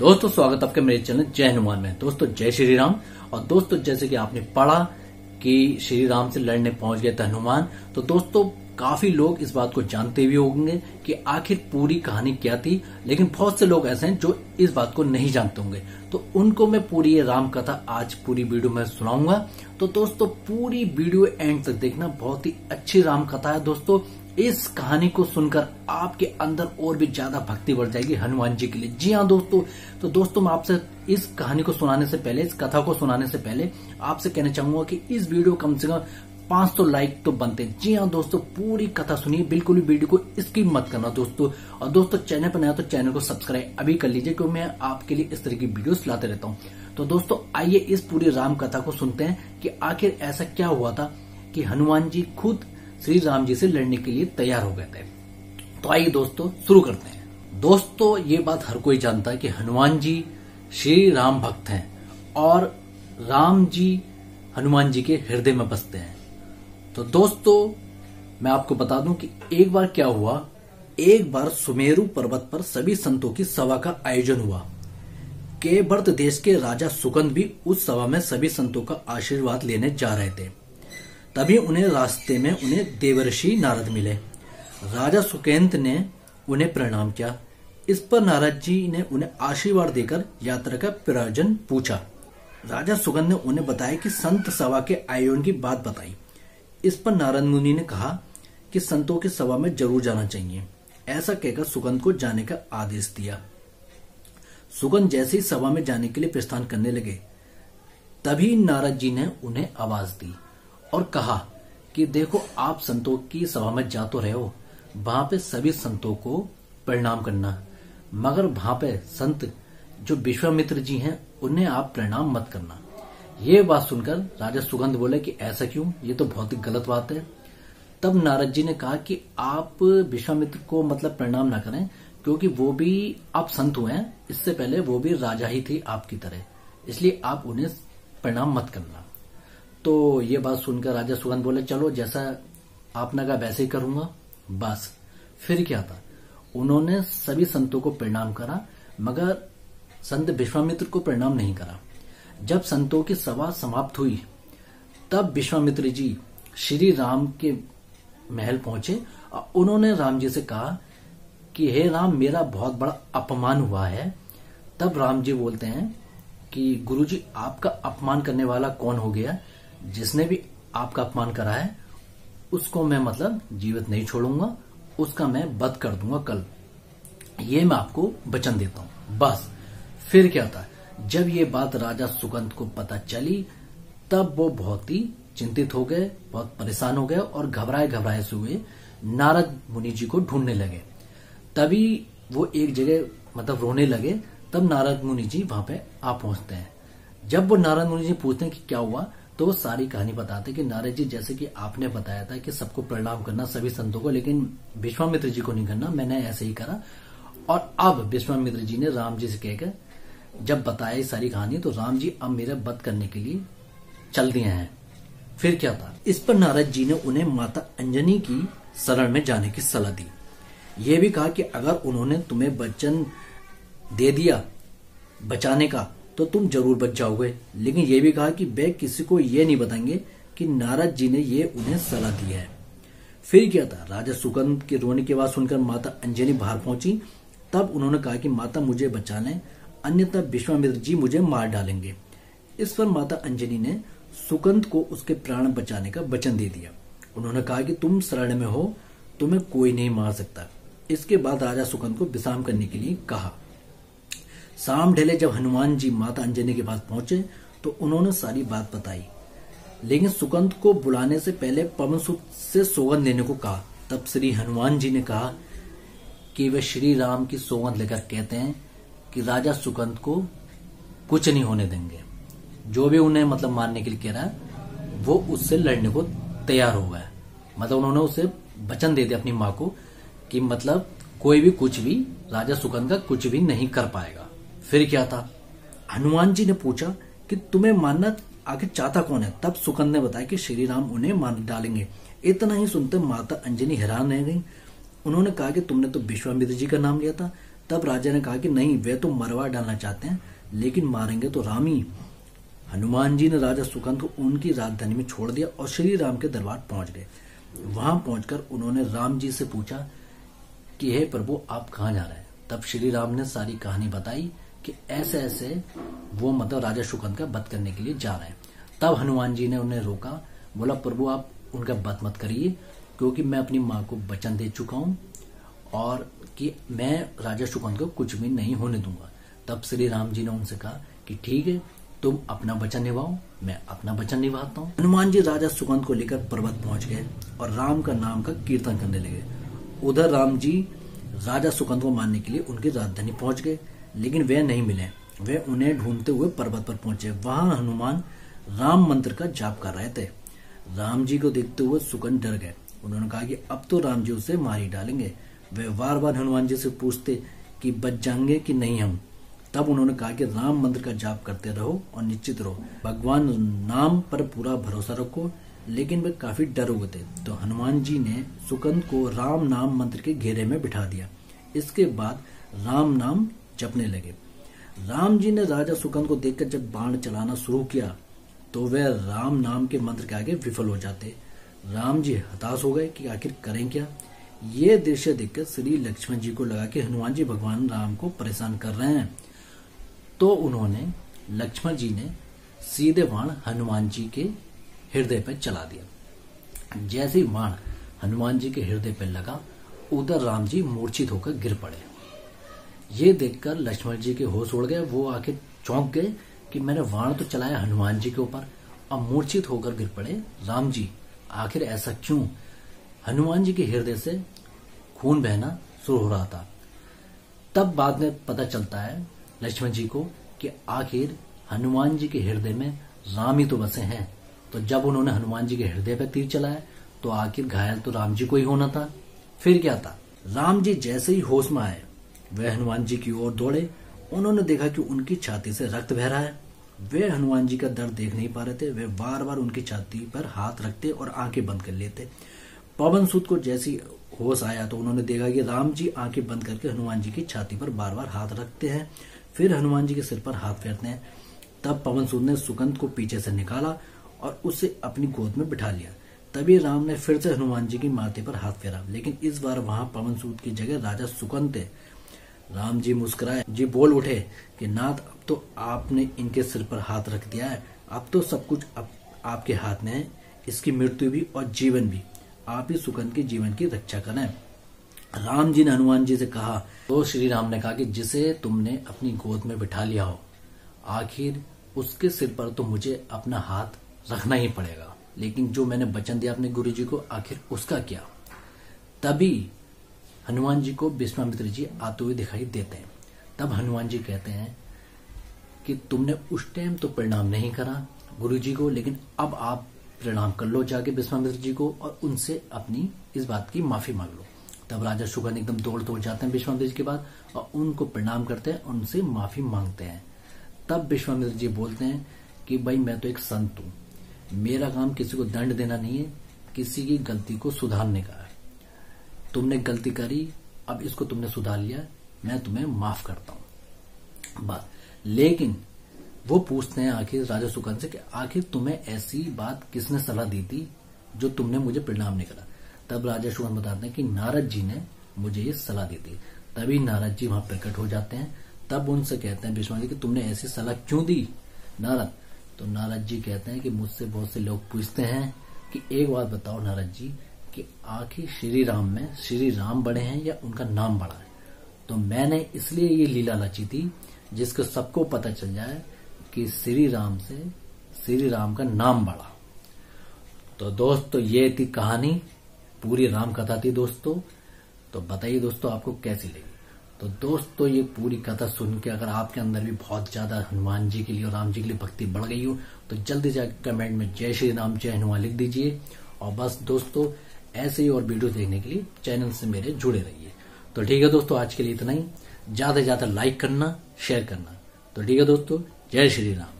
दोस्तों स्वागत आपके मेरे चैनल जय हनुमान में। दोस्तों जय श्री राम। और दोस्तों जैसे कि आपने पढ़ा कि श्री राम से लड़ने पहुंच गए थे हनुमान, तो दोस्तों काफी लोग इस बात को जानते भी होंगे कि आखिर पूरी कहानी क्या थी, लेकिन बहुत से लोग ऐसे हैं जो इस बात को नहीं जानते होंगे, तो उनको मैं पूरी ये राम कथा आज पूरी वीडियो में सुनाऊंगा। तो दोस्तों पूरी वीडियो एंड तक देखना, बहुत ही अच्छी राम कथा है। दोस्तों इस कहानी को सुनकर आपके अंदर और भी ज्यादा भक्ति बढ़ जाएगी हनुमान जी के लिए। जी हाँ दोस्तों, तो दोस्तों मैं आपसे इस कहानी को सुनाने से पहले, इस कथा को सुनाने से पहले आपसे कहना चाहूंगा कि इस वीडियो कम से कम 500 लाइक तो बनते हैं। जी हाँ दोस्तों, पूरी कथा सुनिए, बिल्कुल भी वीडियो को स्किप मत करना दोस्तों। और दोस्तों चैनल पर नया तो चैनल को सब्सक्राइब अभी कर लीजिए, क्योंकि मैं आपके लिए इस तरह की वीडियो लाते रहता हूँ। तो दोस्तों आइए इस पूरी राम कथा को सुनते हैं कि आखिर ऐसा क्या हुआ था कि हनुमान जी खुद श्री राम जी से लड़ने के लिए तैयार हो गए थे। तो आइए दोस्तों शुरू करते हैं। दोस्तों ये बात हर कोई जानता है कि हनुमान जी श्री राम भक्त हैं और राम जी हनुमान जी के हृदय में बसते हैं। तो दोस्तों मैं आपको बता दूं कि एक बार क्या हुआ, एक बार सुमेरु पर्वत पर सभी संतों की सभा का आयोजन हुआ। केवर्त देश के राजा सुकंद भी उस सभा में सभी संतों का आशीर्वाद लेने जा रहे थे। तभी उन्हें रास्ते में उन्हें देवर्षि नारद मिले। राजा सुकेंत ने उन्हें प्रणाम किया। इस पर नारद जी ने उन्हें आशीर्वाद देकर यात्रा का प्रयोजन पूछा। राजा सुकंत ने उन्हें बताया कि संत सभा के आयोजन की बात बताई। इस पर नारद मुनि ने कहा कि संतों की सभा में जरूर जाना चाहिए। ऐसा कहकर सुकंत को जाने का आदेश दिया। सुकंत जैसे ही सभा में जाने के लिए प्रस्थान करने लगे, तभी नारद जी ने उन्हें आवाज दी और कहा कि देखो, आप संतों की सभा में जा तो रहे हो, वहां पे सभी संतों को प्रणाम करना, मगर वहां पे संत जो विश्वामित्र जी हैं उन्हें आप प्रणाम मत करना। ये बात सुनकर राजा सुगंध बोले कि ऐसा क्यों, ये तो बहुत ही गलत बात है। तब नारद जी ने कहा कि आप विश्वामित्र को मतलब प्रणाम ना करें, क्योंकि वो भी आप संत हुए हैं, इससे पहले वो भी राजा ही थे आपकी तरह, इसलिए आप उन्हें प्रणाम मत करना। तो ये बात सुनकर राजा सुगंध बोले चलो, जैसा आपने कहा वैसे ही करूंगा। बस फिर क्या था, उन्होंने सभी संतों को प्रणाम करा, मगर संत विश्वामित्र को प्रणाम नहीं करा। जब संतों की सभा समाप्त हुई, तब विश्वामित्र जी श्री राम के महल पहुंचे और उन्होंने राम जी से कहा कि हे राम, मेरा बहुत बड़ा अपमान हुआ है। तब राम जी बोलते हैं कि गुरु जी, आपका अपमान करने वाला कौन हो गया? जिसने भी आपका अपमान करा है उसको मैं मतलब जीवित नहीं छोड़ूंगा, उसका मैं वध कर दूंगा कल, ये मैं आपको वचन देता हूं। बस फिर क्या था, जब ये बात राजा सुकंत को पता चली, तब वो बहुत ही चिंतित हो गए, बहुत परेशान हो गए और घबराए घबराए से हुए नारद मुनि जी को ढूंढने लगे। तभी वो एक जगह मतलब रोने लगे। तब नारद मुनि जी वहां पे आ पहुंचते हैं। जब वो नारद मुनि जी पूछते हैं कि क्या हुआ, तो वो सारी कहानी बताते कि नारद जी, जैसे कि आपने बताया था कि सबको प्रणाम करना, सभी संतों को, लेकिन विश्वामित्र जी को नहीं करना, मैंने ऐसे ही करा। और अब विश्वामित्र जी ने राम जी से कहकर जब बताया सारी कहानी, तो राम जी अब मेरा वध करने के लिए चल दिए हैं। फिर क्या था, इस पर नारद जी ने उन्हें माता अंजनी की शरण में जाने की सलाह दी। ये भी कहा कि अगर उन्होंने तुम्हें वचन दे दिया बचाने का, तो तुम जरूर बच जाओगे, लेकिन यह भी कहा कि वे किसी को यह नहीं बताएंगे कि नारद जी ने ये उन्हें सलाह दी है। फिर क्या था, राजा सुकंद के रोने की आवाज सुनकर माता अंजनी बाहर पहुंची। तब उन्होंने कहा कि माता मुझे बचा लें, अन्यथा विश्वामित्र जी मुझे मार डालेंगे। इस पर माता अंजनी ने सुकंद को उसके प्राण बचाने का वचन दे दिया। उन्होंने कहा कि तुम शरण में हो, तुम्हें कोई नहीं मार सकता। इसके बाद राजा सुकंद को विश्राम करने के लिए कहा। शाम ढले जब हनुमान जी माता अंजनी के पास पहुंचे, तो उन्होंने सारी बात बताई, लेकिन सुकंद को बुलाने से पहले पवनसुत से सौगंध लेने को कहा। तब श्री हनुमान जी ने कहा कि वे श्री राम की सौगंध लेकर कहते हैं कि राजा सुकंद को कुछ नहीं होने देंगे। जो भी उन्हें मतलब मारने के लिए कह रहा है, वो उससे लड़ने को तैयार हो गया। मतलब उन्होंने उसे वचन दे दिया अपनी माँ को कि मतलब कोई भी कुछ भी, राजा सुकंद का कुछ भी नहीं कर पाएगा। फिर क्या था, हनुमान जी ने पूछा कि तुम्हें मारना आखिर चाहता कौन है? तब सुकंद ने बताया कि श्री राम उन्हें मार डालेंगे। इतना ही सुनते माता अंजनी हैरान रह गई। उन्होंने कहा कि तुमने तो विश्वामित्र जी का नाम लिया था, तब राजा ने कहा कि नहीं, वे तो मरवा डालना चाहते हैं, लेकिन मारेंगे तो राम ही। हनुमान जी ने राजा सुकंत को उनकी राजधानी में छोड़ दिया और श्री राम के दरबार पहुंच गए। वहां पहुंचकर उन्होंने राम जी से पूछा कि हे प्रभु, आप कहाँ जा रहे हैं? तब श्री राम ने सारी कहानी बताई कि ऐसे ऐसे वो मतलब राजा सुकंत का वध करने के लिए जा रहे हैं। तब हनुमान जी ने उन्हें रोका, बोला प्रभु आप उनका वध मत करिए, क्योंकि मैं अपनी माँ को वचन दे चुका हूँ और कि मैं राजा सुकंत को कुछ भी नहीं होने दूंगा। तब श्री राम जी ने उनसे कहा कि ठीक है, तुम अपना वचन निभाओ, मैं अपना वचन निभाता हूँ। हनुमान जी राजा सुकंत को लेकर पर्वत पहुंच गए और राम का नाम का कीर्तन करने लगे। उधर राम जी राजा सुकंत को मारने के लिए उनकी राजधानी पहुंच गए, लेकिन वे नहीं मिले। वे उन्हें ढूंढते हुए पर्वत पर पहुंचे। वहां हनुमान राम मंत्र का जाप कर रहे थे। राम जी को देखते हुए सुकंत डर गए। उन्होंने कहा कि अब तो राम जी उसे मार ही डालेंगे। वे बार बार हनुमान जी से पूछते कि बच जाएंगे कि नहीं हम। तब उन्होंने कहा कि राम मंत्र का जाप करते रहो और निश्चित रहो, भगवान नाम पर पूरा भरोसा रखो। लेकिन वे काफी डर हुए थे, तो हनुमान जी ने सुकंत को राम नाम मंत्र के घेरे में बिठा दिया। इसके बाद राम नाम जपने लगे। राम जी ने राजा सुकंत को देखकर जब बाण चलाना शुरू किया तो वे राम नाम के मंत्र के आगे विफल हो जाते। राम जी हताश हो गए कि आखिर करें क्या। ये दृश्य देखकर श्री लक्ष्मण जी को लगा कि हनुमान जी भगवान राम को परेशान कर रहे हैं, तो उन्होंने लक्ष्मण जी ने सीधे बाण हनुमान जी के हृदय पर चला दिया। जैसे ही बाण हनुमान जी के हृदय पर लगा, उधर राम जी मूर्छित होकर गिर पड़े। ये देखकर लक्ष्मण जी के होश उड़ गए। वो आके चौंक गए कि मैंने बाण तो चलाया हनुमान जी के ऊपर और मूर्छित होकर गिर पड़े राम जी, आखिर ऐसा क्यों। हनुमान जी के हृदय से खून बहना शुरू हो रहा था। तब बाद में पता चलता है लक्ष्मण जी को कि आखिर हनुमान जी के हृदय में राम ही तो बसे हैं। तो जब उन्होंने हनुमान जी के हृदय पर तीर चलाया तो आखिर घायल तो राम जी को ही होना था। फिर क्या था, राम जी जैसे ही होश में आए वे हनुमान जी की ओर दौड़े। उन्होंने देखा कि उनकी छाती से रक्त बह रहा है। वे हनुमान जी का दर्द देख नहीं पा रहे थे। वे बार बार उनकी छाती पर हाथ रखते और आंखें बंद कर लेते। पवनसूत को जैसी होश आया तो उन्होंने देखा कि राम जी आंखें बंद करके हनुमान जी की छाती पर बार बार हाथ रखते हैं, फिर हनुमान जी के सिर पर हाथ फेरते हैं। तब पवनसूत ने सुकंत को पीछे से निकाला और उसे अपनी गोद में बिठा लिया। तभी राम ने फिर से हनुमान जी की माथे पर हाथ फेरा, लेकिन इस बार वहां पवनसूत की जगह राजा सुकंत थे। राम जी मुस्कुराए, जी बोल उठे कि नाथ, अब तो आपने इनके सिर पर हाथ रख दिया है। अब तो सब कुछ आपके हाथ में है, इसकी मृत्यु भी और जीवन भी। आप ही सुकंत के जीवन की रक्षा करें। राम जी ने हनुमान जी से कहा, तो श्री राम ने कहा कि जिसे तुमने अपनी गोद में बिठा लिया हो, आखिर उसके सिर पर तो मुझे अपना हाथ रखना ही पड़ेगा, लेकिन जो मैंने वचन दिया अपने गुरु जी को, आखिर उसका क्या। तभी हनुमान जी को विश्वामित्र जी आते हुए दिखाई देते हैं। तब हनुमान जी कहते हैं कि तुमने उस टाइम तो प्रणाम नहीं करा गुरु जी को, लेकिन अब आप प्रणाम कर लो जाके विश्वामित्र जी को और उनसे अपनी इस बात की माफी मांग लो। तब राजा सुकंत एकदम दौड़ दौड़ जाते हैं विश्वामित्र जी के बाद और उनको प्रणाम करते हैं, उनसे माफी मांगते हैं। तब विश्वामित्र जी बोलते हैं कि भाई मैं तो एक संत हूँ, मेरा काम किसी को दंड देना नहीं है, किसी की गलती को सुधारने का है। तुमने गलती करी, अब इसको तुमने सुधार लिया, मैं तुम्हें माफ करता हूं बस। लेकिन वो पूछते हैं आखिर राजा सुकंत से कि आखिर तुम्हें ऐसी बात किसने सलाह दी थी जो तुमने मुझे प्रणाम नहीं करा। तब राजा सुकंत बताते हैं कि नारद जी ने मुझे ये सलाह दी थी। तभी नारद जी वहां प्रकट हो जाते हैं। तब उनसे कहते हैं विश्वामित्र जी कि तुमने ऐसी सलाह क्यों दी नारद। तो नारद जी कहते हैं कि मुझसे बहुत से लोग पूछते हैं कि एक बात बताओ नारद जी कि आखिर श्री राम में श्री राम बड़े हैं या उनका नाम बड़ा है। तो मैंने इसलिए ये लीला रची थी जिसको सबको पता चल जाए कि श्री राम से श्री राम का नाम बड़ा। तो दोस्तों ये थी कहानी, पूरी राम कथा थी दोस्तों। तो बताइए दोस्तों आपको कैसी लगी। तो दोस्तों ये पूरी कथा सुन के अगर आपके अंदर भी बहुत ज्यादा हनुमान जी के लिए और राम जी के लिए भक्ति बढ़ गई हो तो जल्दी जाकर कमेंट में जय श्री राम जय हनुमान लिख दीजिए। और बस दोस्तों ऐसे ही और वीडियो देखने के लिए चैनल से मेरे जुड़े रहिए। तो ठीक है दोस्तों, आज के लिए इतना ही। ज्यादा से ज्यादा लाइक करना, शेयर करना। तो ठीक है दोस्तों, जय श्री राम।